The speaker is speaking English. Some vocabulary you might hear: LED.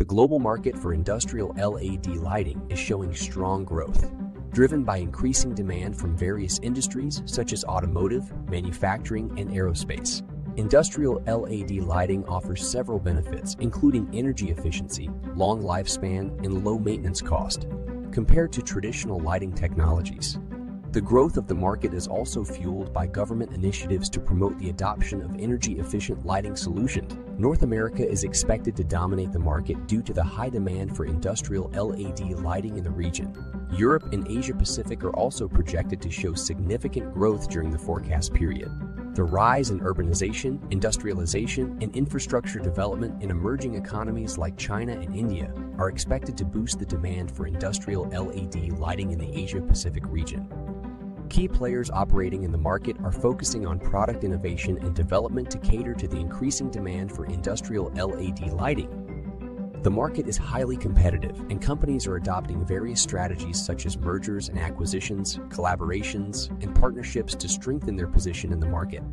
The global market for industrial LED lighting is showing strong growth, driven by increasing demand from various industries such as automotive, manufacturing, and aerospace. Industrial LED lighting offers several benefits, including energy efficiency, long lifespan, and low maintenance cost, compared to traditional lighting technologies. The growth of the market is also fueled by government initiatives to promote the adoption of energy-efficient lighting solutions. North America is expected to dominate the market due to the high demand for industrial LED lighting in the region. Europe and Asia Pacific are also projected to show significant growth during the forecast period. The rise in urbanization, industrialization, and infrastructure development in emerging economies like China and India are expected to boost the demand for industrial LED lighting in the Asia Pacific region. Key players operating in the market are focusing on product innovation and development to cater to the increasing demand for industrial LED lighting. The market is highly competitive, and companies are adopting various strategies such as mergers and acquisitions, collaborations, and partnerships to strengthen their position in the market.